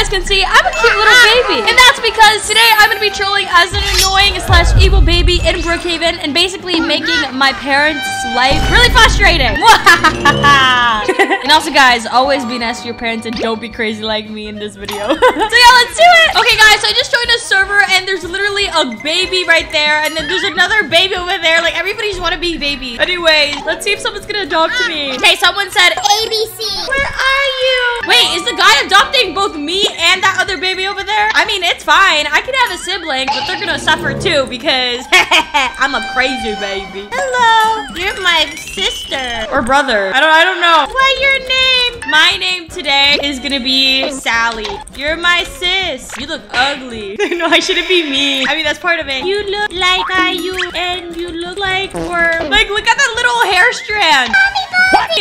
guys can see, I'm a cute little baby. And that's because today I'm going to be trolling as an annoying/evil baby in Brookhaven and basically making my parents' life really frustrating. And also, guys, always be nice to your parents and don't be crazy like me in this video. So yeah, let's do it. Okay, guys, so I just joined a server and there's literally a baby right there. And then there's another baby over there. Like, everybody's want to be baby. Anyways, let's see if someone's going to adopt me. Okay, someone said, ABC. Where are you? Wait, is the guy adopting both me and that other baby over there? I mean, it's fine. I could have a sibling, but they're going to suffer too because I'm a crazy baby. Hello. You're my sister. Or brother. I don't know. What's your name? My name today is going to be Sally. You're my sis. You look ugly. No, I shouldn't be mean. I mean, that's part of it. You look like Caillou and you look like worm. Like, look at that little hair strand.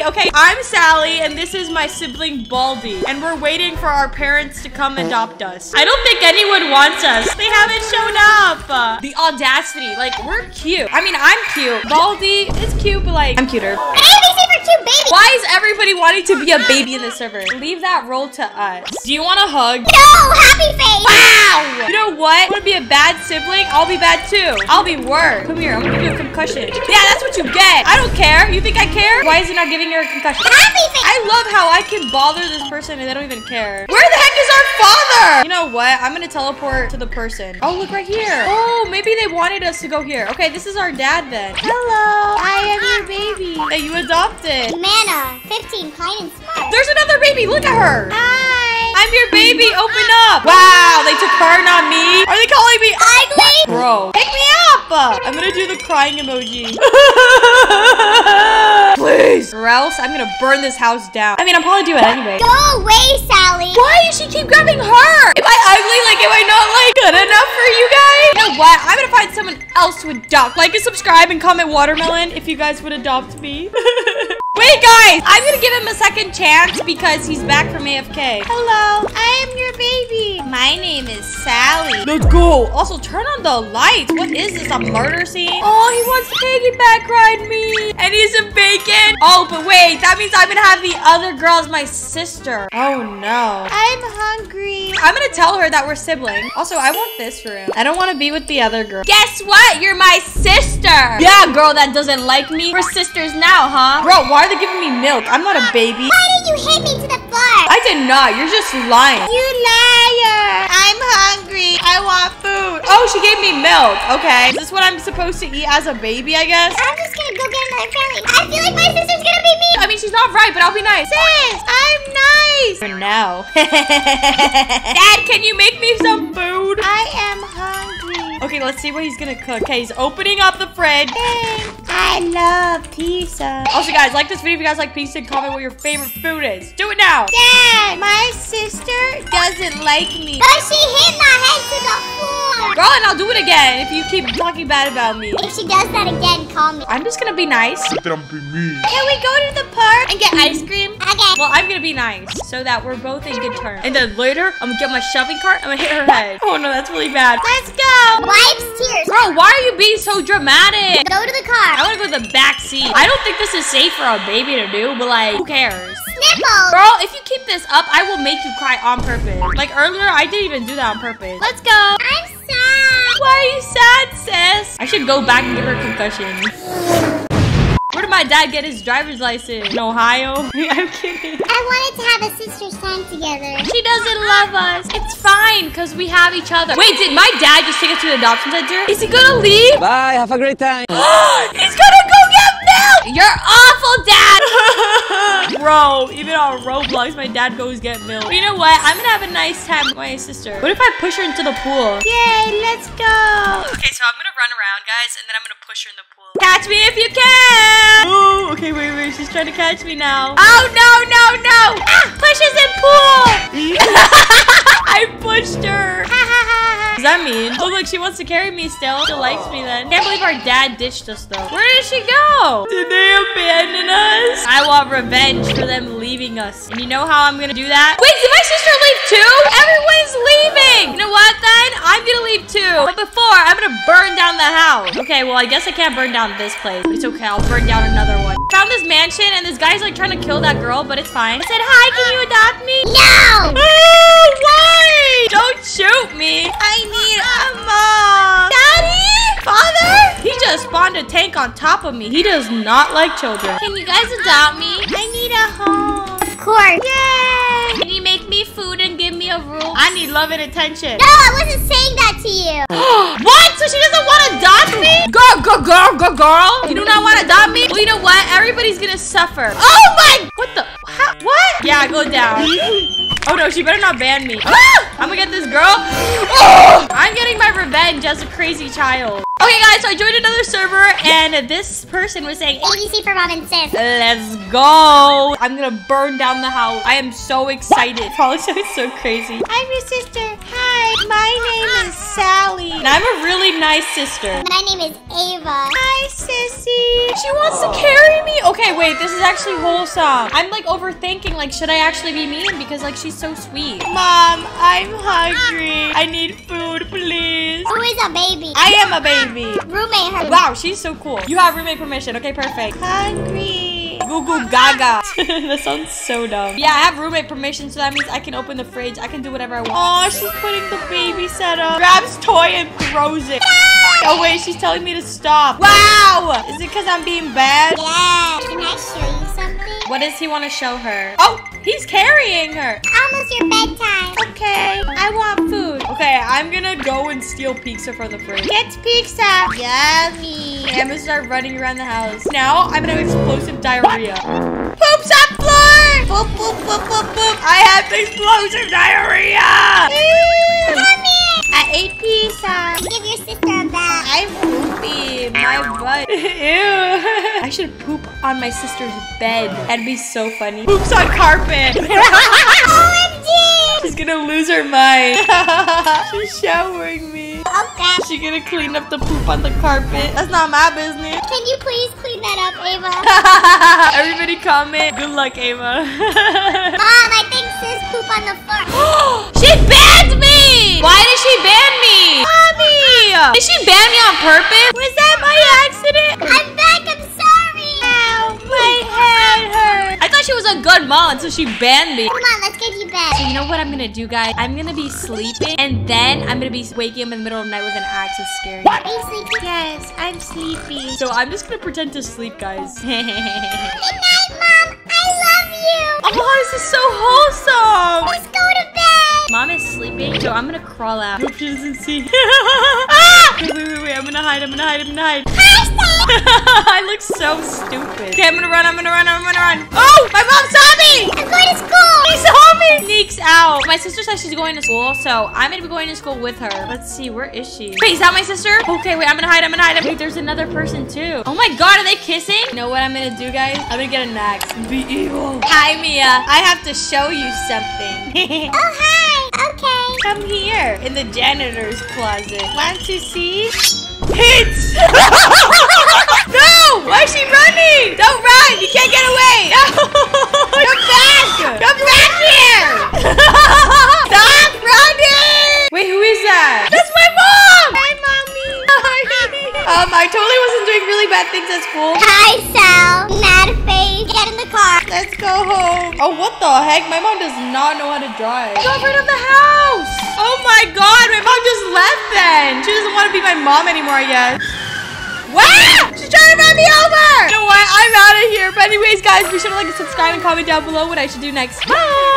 Okay, I'm Sally, and this is my sibling, Baldy. And we're waiting for our parents to come adopt us. I don't think anyone wants us. They haven't shown up. The audacity. Like, we're cute. I mean, I'm cute. Baldy is cute, but, like, I'm cuter. Baby. Why is everybody wanting to be a baby in the server? Leave that role to us. Do you want a hug? No, happy face. Wow. You know what? Want to be a bad sibling? I'll be bad too. I'll be worse. Come here. I'm gonna give you a concussion. Yeah, that's what you get. I don't care. You think I care? Why is it not giving her a concussion? Happy face. I love how I can bother this person and they don't even care. Where the heck is our father? You know what? I'm gonna teleport to the person. Oh, look right here. Oh, maybe they wanted us to go here. Okay, this is our dad then. Hello. I am your baby that you adopted. Manna, 15, kind and smart. There's another baby. Look at her. Hi. I'm your baby. Open up. Wow, they took part on me. Are they calling me ugly? Bro, pick me up. I'm going to do the crying emoji. Please. Or else I'm going to burn this house down. I mean, I'll probably do it anyway. Go away, Sally. Why does she keep grabbing her? Am I ugly? Like, am I not, like, good enough for you guys? You know what? I'm going to find someone else to adopt. Like and subscribe and comment watermelon if you guys would adopt me. Wait, guys, I'm gonna give him a second chance because he's back from AFK. Hello, I am your baby. My name is Sally. Let's go. Also, turn on the lights. What is this, a murder scene? Oh, he wants to piggyback ride me. And he's a bacon. Oh, but wait, that means I'm gonna have the other girl as my sister. Oh, no. I'm hungry. I'm gonna tell her that we're siblings. Also, I want this room. I don't want to be with the other girl. Guess what? You're my sister. Yeah, girl that doesn't like me. We're sisters now, huh? Bro, why? They're giving me milk. I'm not a baby. Why did you hit me to the floor? I did not. You're just lying. You liar. I'm hungry. I want food. Oh, she gave me milk. Okay. Is this what I'm supposed to eat as a baby, I guess? I'm just gonna go get another family. I feel like my sister's gonna be mean. I mean, she's not right, but I'll be nice. Sis, I'm nice. For now. Dad, can you make me some food? I am hungry. Okay, let's see what he's gonna cook. Okay, he's opening up the fridge. Thanks. I love pizza. Also, guys, like this video if you guys like pizza and comment what your favorite food is. Do it now. Dad, my sister doesn't like me. But she hit my head to the floor. Girl, and I'll do it again if you keep talking bad about me. If she does that again, call me. I'm just going to be nice. Don't be mean. Can we go to the park and get ice cream? Okay. Well, I'm going to be nice so that we're both in good terms. And then later, I'm going to get my shopping cart. I'm going to hit her head. Oh, no, that's really bad. Let's go. Wipes tears. Bro, why are you being so dramatic? Go to the car. I want to go to the back seat. I don't think this is safe for a baby to do, but like, who cares? Sniffles. Girl, if you keep this up, I will make you cry on purpose. Like earlier, I didn't even do that on purpose. Let's go. I'm sad. Why are you sad, sis? I should go back and give her a concussion. Where did my dad get his driver's license? In Ohio? I'm kidding. I wanted to have a sister's time together. She doesn't love us. It's fine, because we have each other. Wait, did my dad just take us to the adoption center? Is he gonna leave? Bye, have a great time. He's gonna go get milk! You're awful, Dad! Bro, even on Roblox, my dad goes get milk. But you know what? I'm gonna have a nice time with my sister. What if I push her into the pool? Yay, let's go! Okay, so I'm gonna run around, guys, and then I'm gonna push her in the pool. Catch me if you can! Oh, okay, wait, wait, she's trying to catch me now. Oh, no, no, no! Ah, pushes and pull! I pushed her. Does that mean? Oh, look, she wants to carry me still. She likes me then. Can't believe our dad ditched us, though. Where did she go? Did they abandon us? I want revenge for them leaving us. And you know how I'm gonna do that? Wait, did my sister leave too? Everyone's leaving! You know what, then? I'm gonna leave too. But before, I'm gonna burn down the house. Okay, well, I guess I can't burn down this place. It's okay, I'll burn down another one. Found this mansion and this guy's like trying to kill that girl, but it's fine. I said, hi, can you adopt me? No! Oh, why? on top of me. He does not like children. Can you guys adopt me? I need a home. Of course. Yay! Can you make me food and give me a room? I need love and attention. No, I wasn't saying that to you. What? So she doesn't want to adopt me? Girl. You do not want to adopt me? Well, you know what? Everybody's going to suffer. Oh my. What the? How? What? Yeah, go down. Oh no, she better not ban me. Ah! I'm gonna get this girl. Oh! I'm getting my revenge as a crazy child. Okay guys, so I joined another server and this person was saying ABC for mom and sis. Let's go. I'm gonna burn down the house. I am so excited. Probably sounds so crazy. I'm your sister. Hi, my name is Sally. And I'm a really nice sister. My name is Ava. Hi, sissy. She wants to carry me. Okay, wait, this is actually wholesome. I'm like overthinking, like, should I actually be mean? Because like she's so sweet. Mom, I'm hungry. I need food, please. Who is a baby? I am a baby. Roommate her. Wow, she's so cool. You have roommate permission. Okay, perfect. Hungry. Goo goo gaga. That sounds so dumb. Yeah, I have roommate permission, so that means I can open the fridge. I can do whatever I want. Oh, she's putting the baby set up. Grabs toy and throws it. Oh, wait, she's telling me to stop. Wow. Is it because I'm being bad? Yeah. Can I show you something? What does he want to show her? Oh. He's carrying her. Almost your bedtime. Okay, I want food. Okay, I'm gonna go and steal pizza from the fridge. Get pizza. Yummy. I'm gonna start running around the house. Now I'm gonna have explosive diarrhea. Poops on floor. Boop, boop, boop, boop, boop. I have explosive diarrhea. Come here. I ate pizza. Give your sister a bath. I'm poopy. My butt. Ew. I should poop on my sister's bed. That'd be so funny. Poops on carpet. OMG! She's gonna lose her mind. She's showering me. Okay. She's gonna clean up the poop on the carpet. That's not my business. Can you please clean that up, Ava? Everybody comment. Good luck, Ava. Mom, I think sis poop on the floor. She banned me! Why did she ban me? Mommy! Did she ban me on purpose? Was that by accident? I'm back. I'm my head hurts. I thought she was a good mom until she banned me. Come on, let's get you bed. So you know what I'm gonna do, guys? I'm gonna be sleeping, and then I'm gonna be waking up in the middle of the night with an axe. It's scary. What? Are you sleeping? Yes, I'm sleepy. So I'm just gonna pretend to sleep, guys. Good night, Mom. I love you. Oh, this is so wholesome. Let's go to bed. Mom is sleeping, so I'm gonna crawl out. Hope she doesn't see. Ah! Wait. I'm gonna hide. I look so stupid. Okay, I'm gonna run. Oh, my mom saw me! I'm going to school! She saw me! Sneaks out. My sister says she's going to school, so I'm gonna be going to school with her. Let's see, where is she? Wait, is that my sister? Okay, wait, I'm gonna hide. Wait, there's another person too. Oh my god, are they kissing? You know what I'm gonna do, guys? I'm gonna get an axe and be evil. Hi, Mia. I have to show you something. Oh, hi! Okay. Come here, in the janitor's closet. Want to see? Hits! No! Why is she running? Don't run! You can't get away! No! Come back! Come back here! Stop running! Wait, who is that? That's my mom! Hi, mommy! I totally wasn't doing really bad things at school. Hi, Sal. Mad face. Get in the car. Let's go home. Oh, what the heck? My mom does not know how to drive. Go right on the house! Oh my god, my mom just left then. She doesn't want to be my mom anymore, I guess. Wow! She's trying to run me over! You know what? I'm out of here. But anyways, guys, be sure to like and subscribe and comment down below what I should do next. Bye!